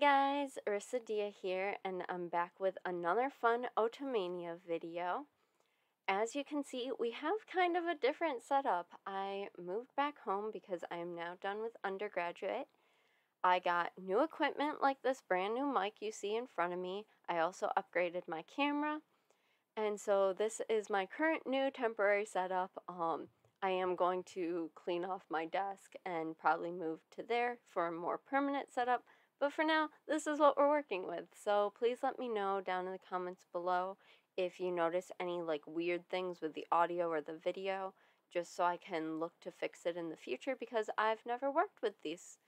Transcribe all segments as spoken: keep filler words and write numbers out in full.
guys, Arisudia here, and I'm back with another fun Otomania video. As you can see, we have kind of a different setup. I moved back home because I am now done with undergraduate. I got new equipment like this brand new mic you see in front of me. I also upgraded my camera, and so this is my current new temporary setup. Um, I am going to clean off my desk and probably move to there for a more permanent setup. But for now, this is what we're working with, so please let me know down in the comments below if you notice any like weird things with the audio or the video, just so I can look to fix it in the future, because I've never worked with these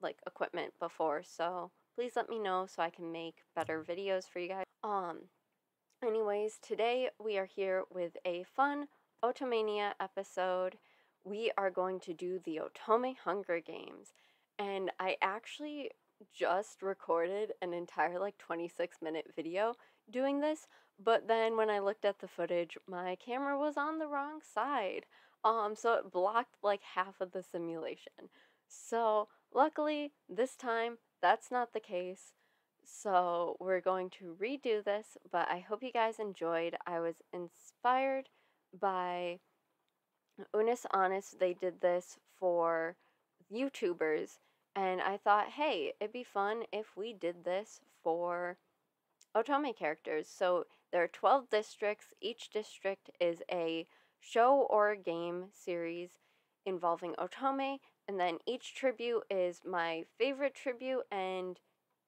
like equipment before, so please let me know so I can make better videos for you guys. Um, anyways, today we are here with a fun Otomania episode. We are going to do the Otome Hunger Games, and I actually just recorded an entire like twenty-six minute video doing this, but then when I looked at the footage, my camera was on the wrong side, um so it blocked like half of the simulation. So luckily this time that's not the case, so we're going to redo this. But I hope you guys enjoyed. I was inspired by Unus Annus. They did this for YouTubers, and I thought, hey, it'd be fun if we did this for Otome characters. So there are twelve districts. Each district is a show or a game series involving Otome. And then each tribute is my favorite tribute and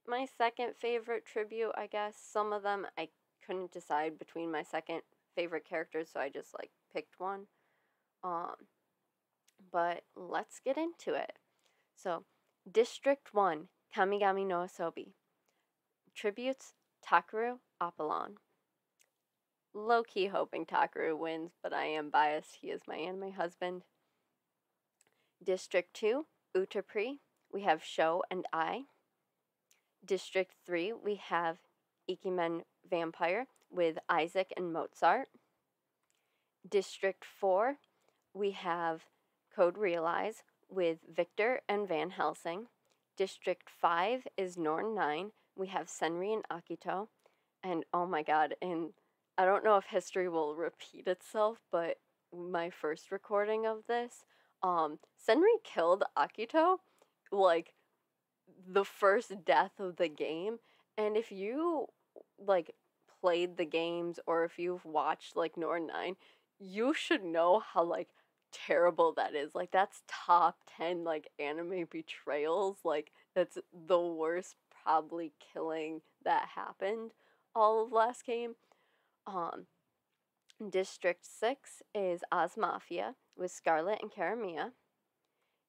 my second favorite tribute, I guess. Some of them I couldn't decide between my second favorite characters, so I just like picked one. Um, but let's get into it. So, District one, Kamigami no Asobi. Tributes, Takeru, Apollon. Low-key hoping Takeru wins, but I am biased. He is my anime husband. District two, Utapri. We have Sho and Ai. District three, we have Ikimen Vampire with Isaac and Mozart. District four, we have Code Realize with Victor and Van Helsing. District five is Norn nine. We have Senri and Akito. And oh my god, and I don't know if history will repeat itself, but my first recording of this, um, Senri killed Akito, like, the first death of the game. And if you, like, played the games, or if you've watched, like, Norn nine, you should know how, like, terrible that is. Like, that's top ten like anime betrayals. Like, that's the worst probably killing that happened all of last game. Um district six is Oz Mafia with Scarlet and Kalamia.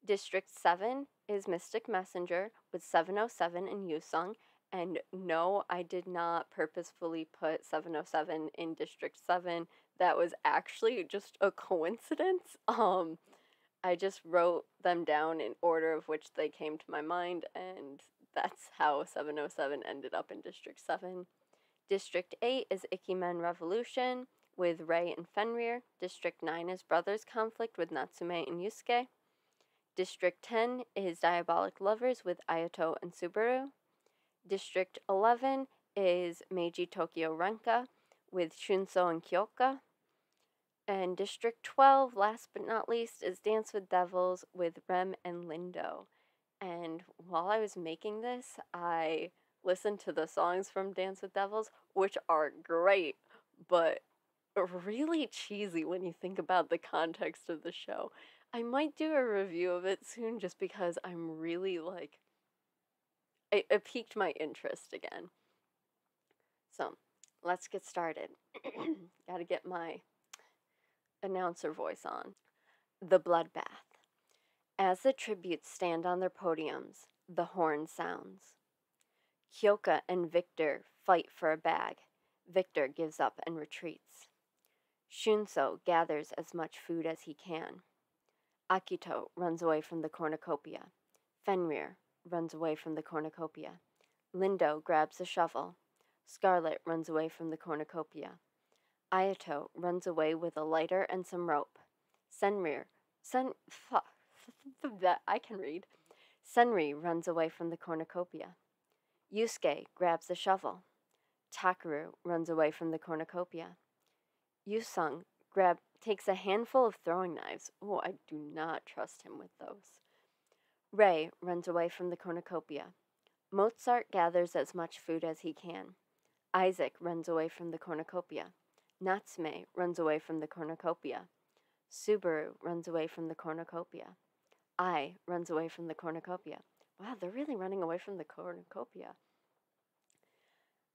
District seven is Mystic Messenger with seven oh seven and Yoosung. And no, I did not purposefully put seven oh seven in District seven. That was actually just a coincidence. Um, I just wrote them down in order of which they came to my mind, and that's how seven oh seven ended up in District seven. District eight is Ikimen Revolution with Rei and Fenrir. District nine is Brothers Conflict with Natsume and Yusuke. District ten is Diabolic Lovers with Ayato and Subaru. District eleven is Meiji Tokyo Renka with Shunso and Kyoka. And District twelve, last but not least, is Dance with Devils with Rem and Lindo. And while I was making this, I listened to the songs from Dance with Devils, which are great, but really cheesy when you think about the context of the show. I might do a review of it soon just because I'm really, like, it, it piqued my interest again. So, let's get started. Gotta get my announcer voice on. The bloodbath. As the tributes stand on their podiums, the horn sounds. Kyoka and Victor fight for a bag. Victor gives up and retreats. Shunso gathers as much food as he can. Akito runs away from the cornucopia. Fenrir runs away from the cornucopia. Lindo grabs a shovel. Scarlet runs away from the cornucopia. Ayato runs away with a lighter and some rope. Senrir, Sen, fuck, that I can read. Senri runs away from the cornucopia. Yusuke grabs the shovel. Takeru runs away from the cornucopia. Yoosung grab, takes a handful of throwing knives. Oh, I do not trust him with those. Rei runs away from the cornucopia. Mozart gathers as much food as he can. Isaac runs away from the cornucopia. Natsume runs away from the cornucopia. Subaru runs away from the cornucopia. Ai runs away from the cornucopia. Wow, they're really running away from the cornucopia.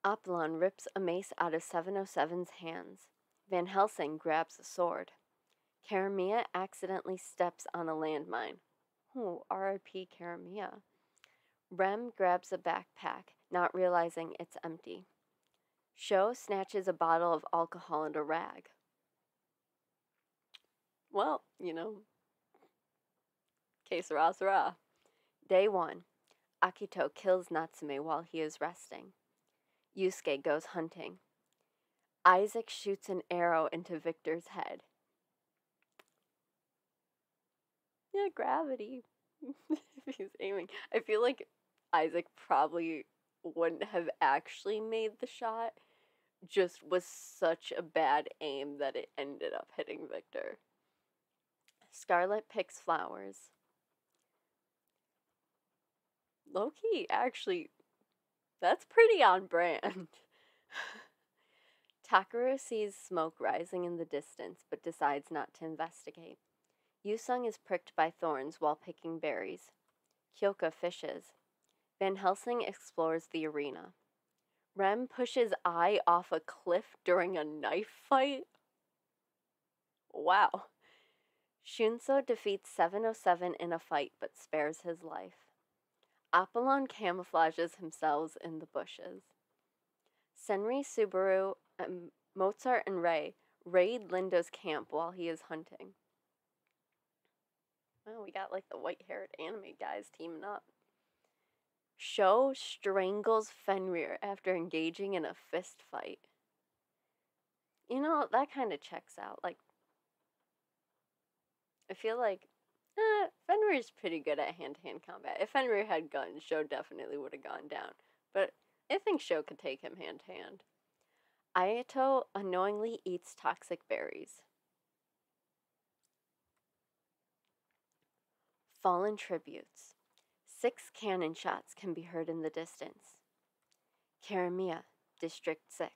Apollon rips a mace out of seven oh seven's hands. Van Helsing grabs a sword. Kalamia accidentally steps on a landmine. Oh, R I P Kalamia. Rem grabs a backpack, not realizing it's empty. Sho snatches a bottle of alcohol and a rag. Well, you know, que sera, sera. Day one. Akito kills Natsume while he is resting. Yusuke goes hunting. Isaac shoots an arrow into Victor's head. Yeah, gravity. If he's aiming. I feel like Isaac probably wouldn't have actually made the shot, just was such a bad aim that it ended up hitting Victor. Scarlet picks flowers. Low-key, actually, that's pretty on brand. Takeru sees smoke rising in the distance, but decides not to investigate. Yoosung is pricked by thorns while picking berries. Kyoka fishes. Van Helsing explores the arena. Rem pushes Ai off a cliff during a knife fight. Wow. Shunso defeats seven oh seven in a fight but spares his life. Apollon camouflages himself in the bushes. Senri, Subaru, um, Mozart, and Rei raid Lindo's camp while he is hunting. Well, we got like the white-haired anime guys teaming up. Sho strangles Fenrir after engaging in a fist fight. You know, that kind of checks out. Like, I feel like eh, Fenrir's pretty good at hand-to-hand combat. If Fenrir had guns, Sho definitely would have gone down. But I think Sho could take him hand-to-hand. Ayato unknowingly eats toxic berries. Fallen tributes. Six cannon shots can be heard in the distance. Kalamia, District six.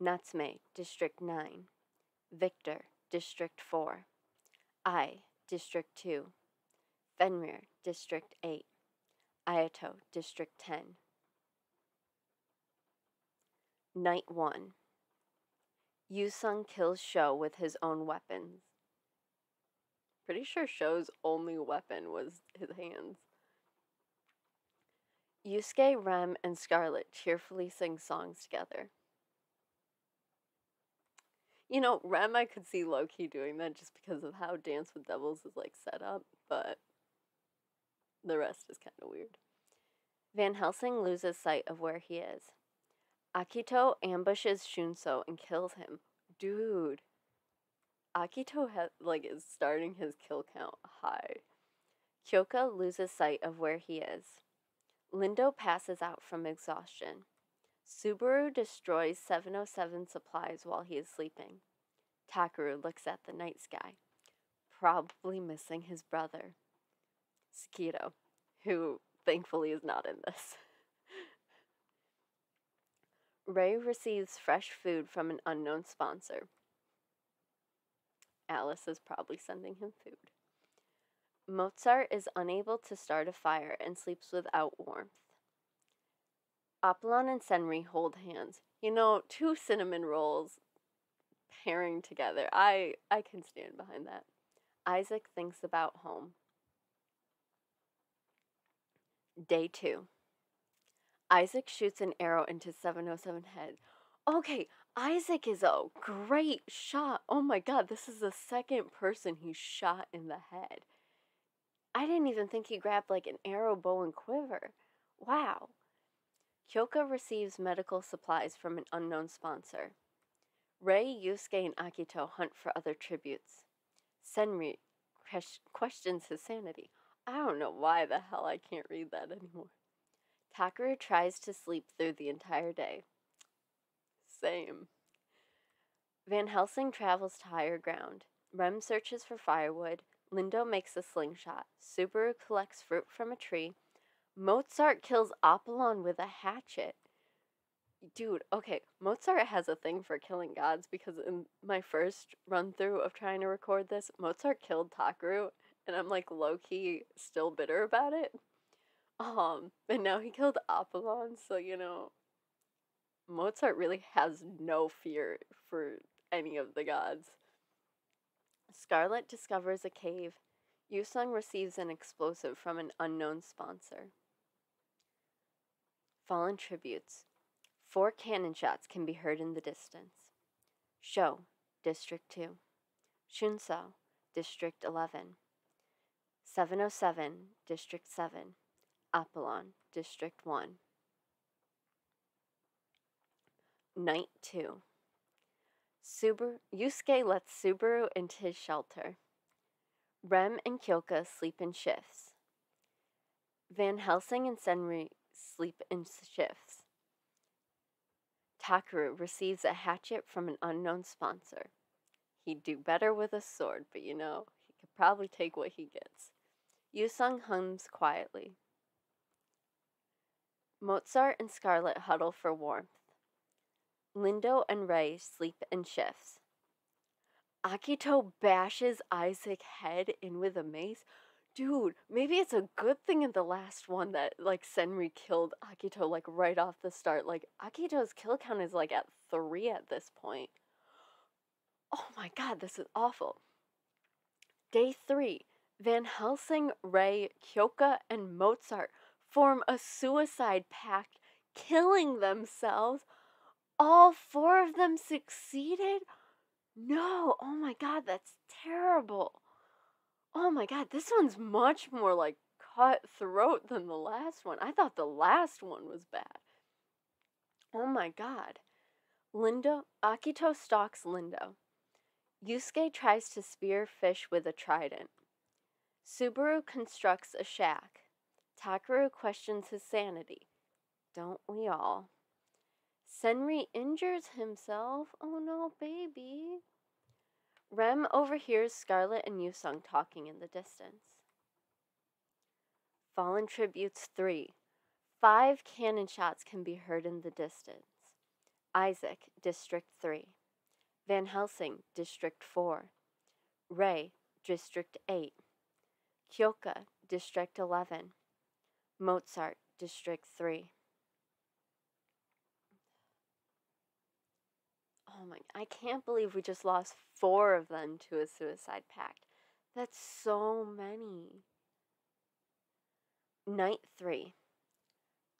Natsume, District nine. Victor, District four. Ai, District two. Fenrir, District eight. Ayato, District ten. Night one. Yoosung kills Sho with his own weapons. Pretty sure Sho's only weapon was his hands. Yusuke, Rem, and Scarlet cheerfully sing songs together. You know, Rem, I could see low-key doing that just because of how Dance with Devils is, like, set up, but the rest is kind of weird. Van Helsing loses sight of where he is. Akito ambushes Shunso and kills him. Dude. Akito has, like, is starting his kill count high. Kyoka loses sight of where he is. Lindo passes out from exhaustion. Subaru destroys seven oh seven supplies while he is sleeping. Takeru looks at the night sky, probably missing his brother, Sekiro, who thankfully is not in this. Rei receives fresh food from an unknown sponsor. Alice is probably sending him food. Mozart is unable to start a fire and sleeps without warmth. Apollon and Senri hold hands. You know, two cinnamon rolls pairing together. I, I can stand behind that. Isaac thinks about home. Day two. Isaac shoots an arrow into seven oh seven head. Okay, Isaac is a great shot. Oh my god, this is the second person he shot in the head. I didn't even think he grabbed like an arrow, bow, and quiver. Wow. Kyoka receives medical supplies from an unknown sponsor. Rei, Yusuke, and Akito hunt for other tributes. Senri questions his sanity. I don't know why the hell I can't read that anymore. Takeru tries to sleep through the entire day. Same. Van Helsing travels to higher ground. Rem searches for firewood. Lindo makes a slingshot. Subaru collects fruit from a tree. Mozart kills Apollon with a hatchet. Dude, okay, Mozart has a thing for killing gods because in my first run-through of trying to record this, Mozart killed Takeru, and I'm, like, low-key still bitter about it. Um, and now he killed Apollon, so, you know, Mozart really has no fear for any of the gods. Scarlet discovers a cave. Yoosung receives an explosive from an unknown sponsor. Fallen tributes. Four cannon shots can be heard in the distance. Sho, District two. Shunso, District eleven. seven oh seven, District seven. Apollon, District one. Night two. Subaru, Yusuke lets Subaru into his shelter. Rem and Kyoka sleep in shifts. Van Helsing and Senri sleep in shifts. Takeru receives a hatchet from an unknown sponsor. He'd do better with a sword, but you know, he could probably take what he gets. Yoosung hums quietly. Mozart and Scarlet huddle for warmth. Lindo and Rei sleep in shifts. Akito bashes Isaac's head in with a mace. Dude, maybe it's a good thing in the last one that, like, Senri killed Akito, like, right off the start. Like, Akito's kill count is, like, at three at this point. Oh my god, this is awful. Day three. Van Helsing, Rei, Kyoka, and Mozart form a suicide pact, killing themselves. All four of them succeeded? No! Oh my god, that's terrible. Oh my god, this one's much more, like, cutthroat than the last one. I thought the last one was bad. Oh my god. Lindo, Akito stalks Lindo. Yusuke tries to spear fish with a trident. Subaru constructs a shack. Takeru questions his sanity. Don't we all? Senri injures himself. Oh no, baby. Rem overhears Scarlet and Yoosung talking in the distance. Fallen Tributes three. Five cannon shots can be heard in the distance. Isaac, District three. Van Helsing, District four. Rei, District eight. Kyoka, District eleven. Mozart, District three. Oh my, I can't believe we just lost four of them to a suicide pact. That's so many. Night three.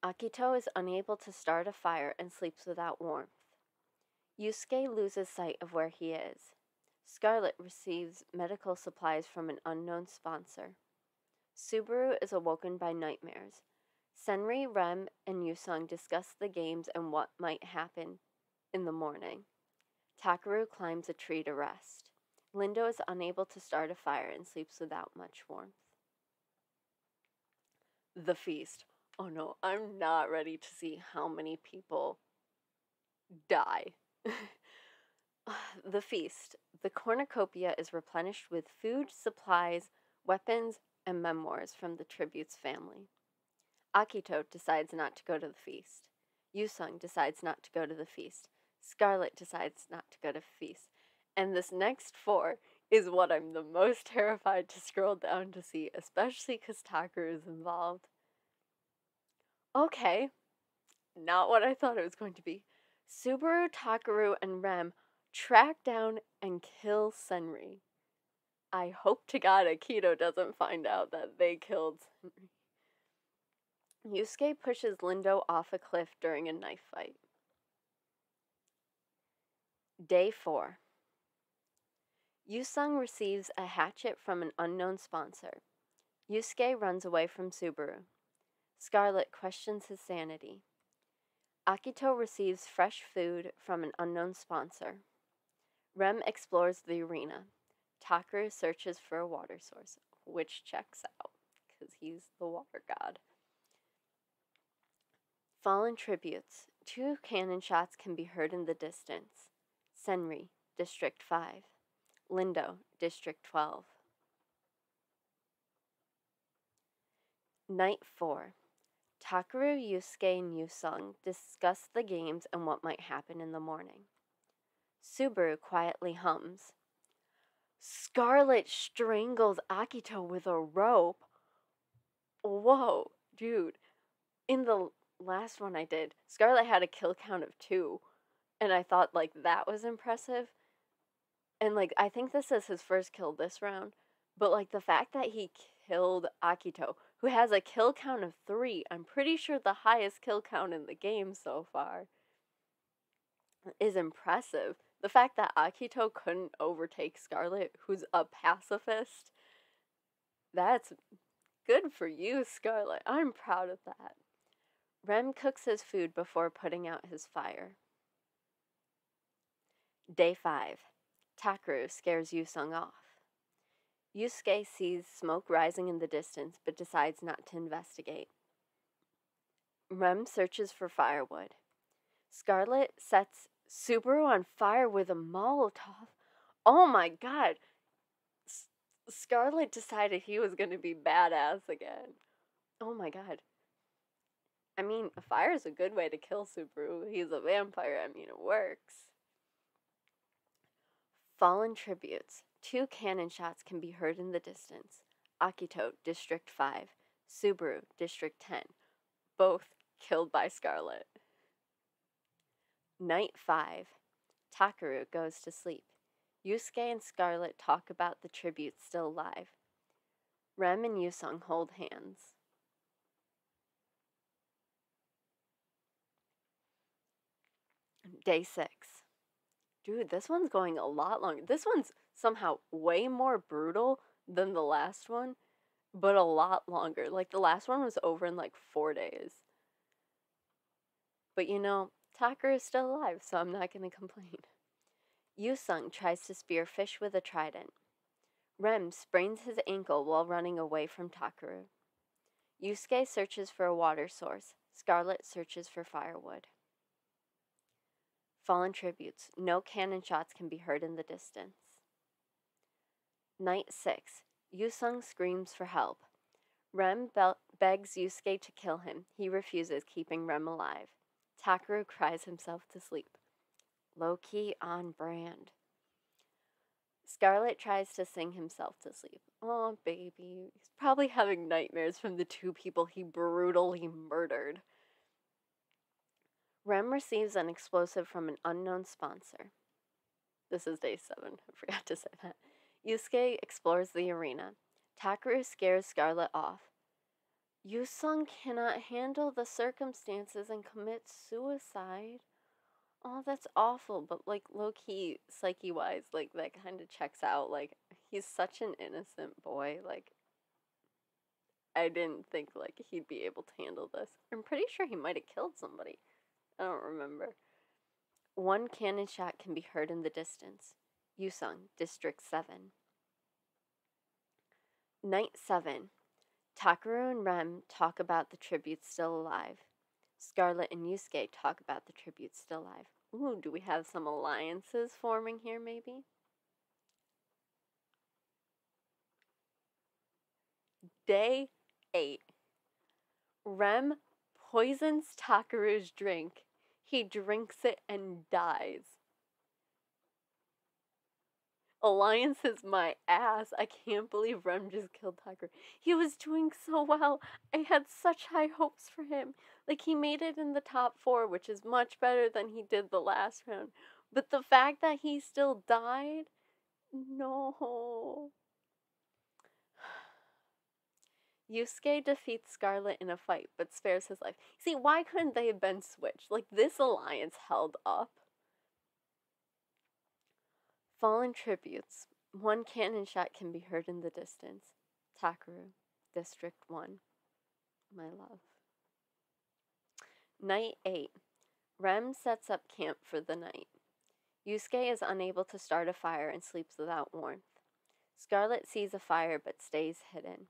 Akito is unable to start a fire and sleeps without warmth. Yusuke loses sight of where he is. Scarlet receives medical supplies from an unknown sponsor. Subaru is awoken by nightmares. Senri, Rem, and Yoosung discuss the games and what might happen in the morning. Takeru climbs a tree to rest. Lindo is unable to start a fire and sleeps without much warmth. The feast. Oh no, I'm not ready to see how many people die. The feast. The cornucopia is replenished with food, supplies, weapons, and memoirs from the tribute's family. Akito decides not to go to the feast. Yoosung decides not to go to the feast. Scarlet decides not to go to feast. And this next four is what I'm the most terrified to scroll down to see, especially because Takeru is involved. Okay, not what I thought it was going to be. Subaru, Takeru, and Rem track down and kill Senri. I hope to God Akito doesn't find out that they killed Senri. Yusuke pushes Lindo off a cliff during a knife fight. Day four. Yoosung receives a hatchet from an unknown sponsor. Yusuke runs away from Subaru. Scarlet questions his sanity. Akito receives fresh food from an unknown sponsor. Rem explores the arena. Takeru searches for a water source, which checks out, because he's the water god. Fallen tributes. Two cannon shots can be heard in the distance. Senri, District five. Lindo, District twelve. Night four. Takeru, Yusuke, and Yoosung discuss the games and what might happen in the morning. Subaru quietly hums. Scarlet strangles Akito with a rope. Whoa, dude. In the last one I did, Scarlet had a kill count of two, and I thought, like, that was impressive. And, like, I think this is his first kill this round, but, like, the fact that he killed Akito, who has a kill count of three, I'm pretty sure the highest kill count in the game so far, is impressive. The fact that Akito couldn't overtake Scarlet, who's a pacifist, that's good for you, Scarlet. I'm proud of that. Rem cooks his food before putting out his fire. Day five. Takeru scares Yoosung off. Yusuke sees smoke rising in the distance but decides not to investigate. Rem searches for firewood. Scarlet sets Subaru on fire with a Molotov. Oh my god! S Scarlet decided he was going to be badass again. Oh my god. I mean, a fire is a good way to kill Subaru. He's a vampire. I mean, it works. Fallen tributes. Two cannon shots can be heard in the distance. Akito, District five. Subaru, District ten. Both killed by Scarlet. Night five. Takeru goes to sleep. Yusuke and Scarlet talk about the tributes still alive. Rem and Yoosung hold hands. Day six. Dude, this one's going a lot longer. This one's somehow way more brutal than the last one, but a lot longer. Like, the last one was over in like four days. But you know, Takeru is still alive, so I'm not going to complain. Yoosung tries to spear fish with a trident. Rem sprains his ankle while running away from Takeru. Yusuke searches for a water source. Scarlet searches for firewood. Fallen tributes. No cannon shots can be heard in the distance. Night six. Yoosung screams for help. Rem be begs Yusuke to kill him. He refuses, keeping Rem alive. Takeru cries himself to sleep. Low-key on brand. Scarlet tries to sing himself to sleep. Aw, baby. He's probably having nightmares from the two people he brutally murdered. Rem receives an explosive from an unknown sponsor. This is day seven. I forgot to say that. Yusuke explores the arena. Takeru scares Scarlet off. Yoosung cannot handle the circumstances and commits suicide. Oh, that's awful, but, like, low-key, psyche-wise, like, that kind of checks out. Like, he's such an innocent boy. Like, I didn't think, like, he'd be able to handle this. I'm pretty sure he might have killed somebody. I don't remember. One cannon shot can be heard in the distance. Yoosung, District seven. Night seven. Takeru and Rem talk about the tributes still alive. Scarlet and Yusuke talk about the tributes still alive. Ooh, do we have some alliances forming here, maybe? Day eight. Rem poisons Takeru's drink. He drinks it and dies. Alliance is my ass. I can't believe Rem just killed Takeru. He was doing so well. I had such high hopes for him. Like, he made it in the top four, which is much better than he did the last round. But the fact that he still died? No. Yusuke defeats Scarlet in a fight, but spares his life. See, why couldn't they have been switched? Like, this alliance held up. Fallen tributes. One cannon shot can be heard in the distance. Takeru, District one. My love. Night eight. Rem sets up camp for the night. Yusuke is unable to start a fire and sleeps without warmth. Scarlet sees a fire but stays hidden.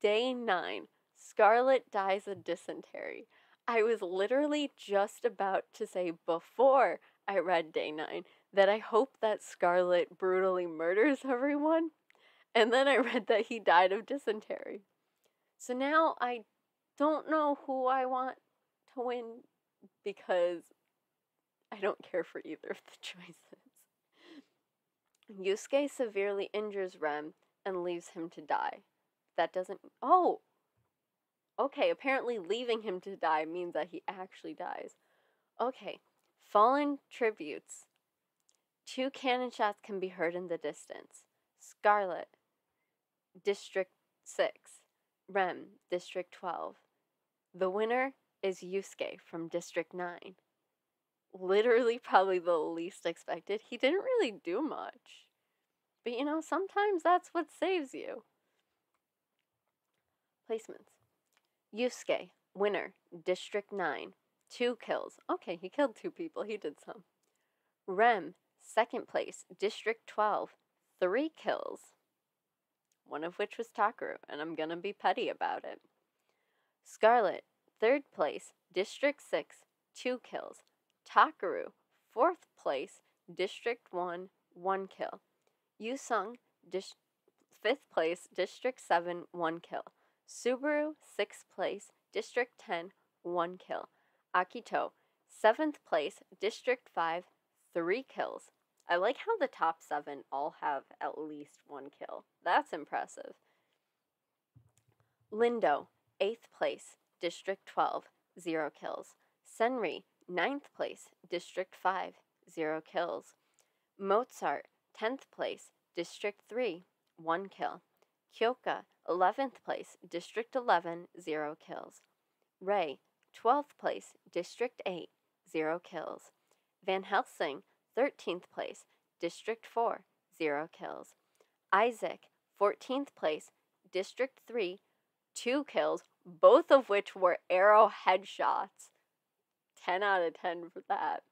Day nine. Scarlet dies of dysentery. I was literally just about to say before I read Day nine that I hope that Scarlet brutally murders everyone, and then I read that he died of dysentery. So now I don't know who I want to win because I don't care for either of the choices. Yusuke severely injures Rem and leaves him to die. That doesn't... Oh! Okay, apparently leaving him to die means that he actually dies. Okay, fallen tributes. Two cannon shots can be heard in the distance. Scarlet, District six. Rem, District twelve. The winner is Yusuke from District nine. Literally probably the least expected. He didn't really do much. But you know, sometimes that's what saves you. Placements. Yusuke, winner, District nine. Two kills. Okay, he killed two people. He did some. Rem, second place, District twelve. Three kills. One of which was Takeru, and I'm gonna be petty about it. Scarlet, third place, District six. Two kills. Takeru, fourth place, District one. One kill. Yoosung, fifth place, District seven. One kill. Subaru, sixth place, District ten, one kill. Akito, seventh place, District five, three kills. I like how the top seven all have at least one kill. That's impressive. Lindo, eighth place, District twelve, zero kills. Senri, ninth place, District five, zero kills. Mozart, tenth place, District three, one kill. Kyoka, eleventh place, District eleven, zero kills. Rei, twelfth place, District eight, zero kills. Van Helsing, thirteenth place, District four, zero kills. Isaac, fourteenth place, District three, two kills, both of which were arrow headshots. ten out of ten for that.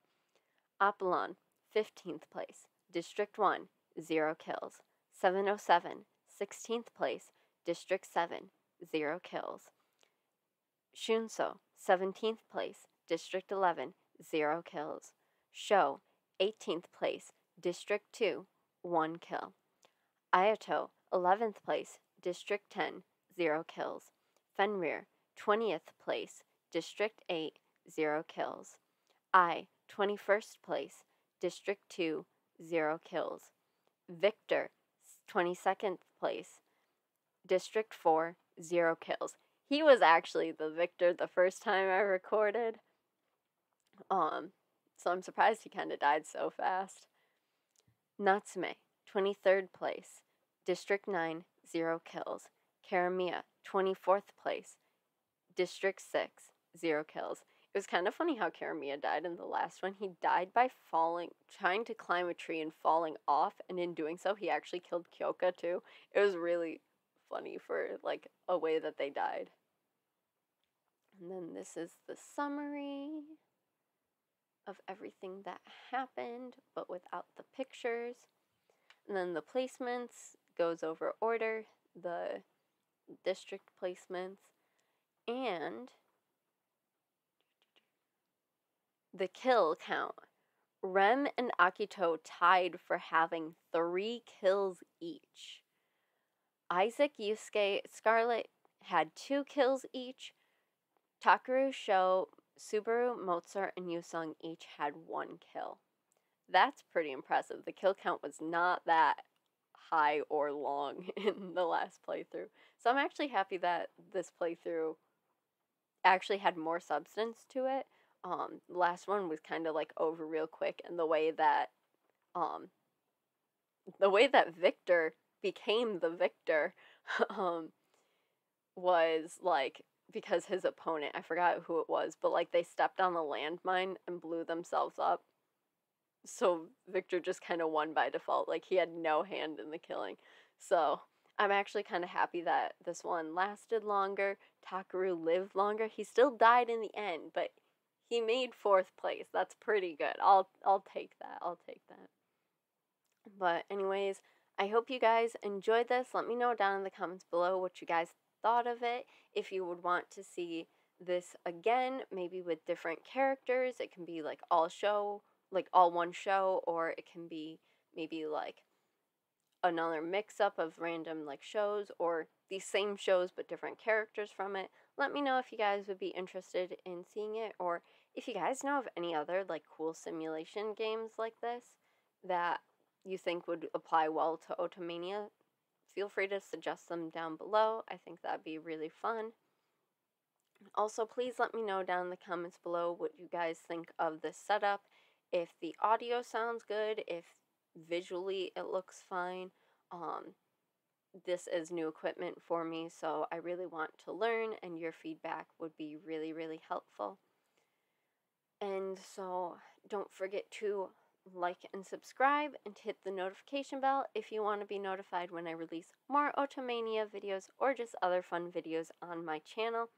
Apollon, fifteenth place, District one, zero kills. seven oh seven, sixteenth place, District seven, zero kills. Shunso, seventeenth place, District eleven, zero kills. Sho, eighteenth place, District two, one kill. Ayato, eleventh place, District ten, zero kills. Fenrir, twentieth place, District eight, zero kills. Ai, twenty-first place, District two, zero kills. Victor, twenty-second place, District four, zero kills. He was actually the victor the first time I recorded. Um, so I'm surprised he kind of died so fast. Natsume, twenty-third place, District nine, zero kills. Kalamia, twenty-fourth place, District six, zero kills. It was kind of funny how Kalamia died in the last one. He died by falling, trying to climb a tree and falling off, and in doing so, he actually killed Kyoka too. It was really funny for, like, a way that they died. And then this is the summary of everything that happened, but without the pictures. And then the placements goes over order, the district placements, and the kill count. Rem and Akito tied for having three kills each. Isaac, Yusuke, Scarlet had two kills each. Takeru, Sho, Subaru, Mozart, and Yoosung each had one kill. That's pretty impressive. The kill count was not that high or long in the last playthrough. So I'm actually happy that this playthrough actually had more substance to it. Um, the last one was kind of like over real quick, and the way that, um, the way that Victor became the victor, um, was like, because his opponent, I forgot who it was, but like they stepped on the landmine and blew themselves up. So Victor just kind of won by default. Like, he had no hand in the killing. So I'm actually kind of happy that this one lasted longer. Takeru lived longer. He still died in the end, but he made fourth place. That's pretty good. I'll I'll take that. I'll take that. But anyways, I hope you guys enjoyed this. Let me know down in the comments below what you guys thought of it, if you would want to see this again, maybe with different characters. It can be like all show, like all one show, or it can be maybe like another mix-up of random like shows, or these same shows but different characters from it. Let me know if you guys would be interested in seeing it, or if you guys know of any other like cool simulation games like this that you think would apply well to Otomania, feel free to suggest them down below. I think that'd be really fun. Also, please let me know down in the comments below what you guys think of this setup, if the audio sounds good, if visually it looks fine. Um, this is new equipment for me, so I really want to learn, and your feedback would be really, really helpful. And so don't forget to like and subscribe and hit the notification bell if you want to be notified when I release more Otomania videos or just other fun videos on my channel.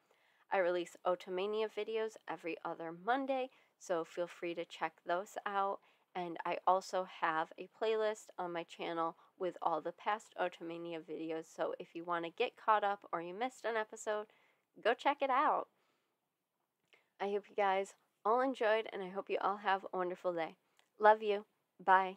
I release Otomania videos every other Monday, so feel free to check those out. And I also have a playlist on my channel with all the past Otomania videos, so if you want to get caught up or you missed an episode, go check it out. I hope you guys all enjoyed, and I hope you all have a wonderful day. Love you. Bye.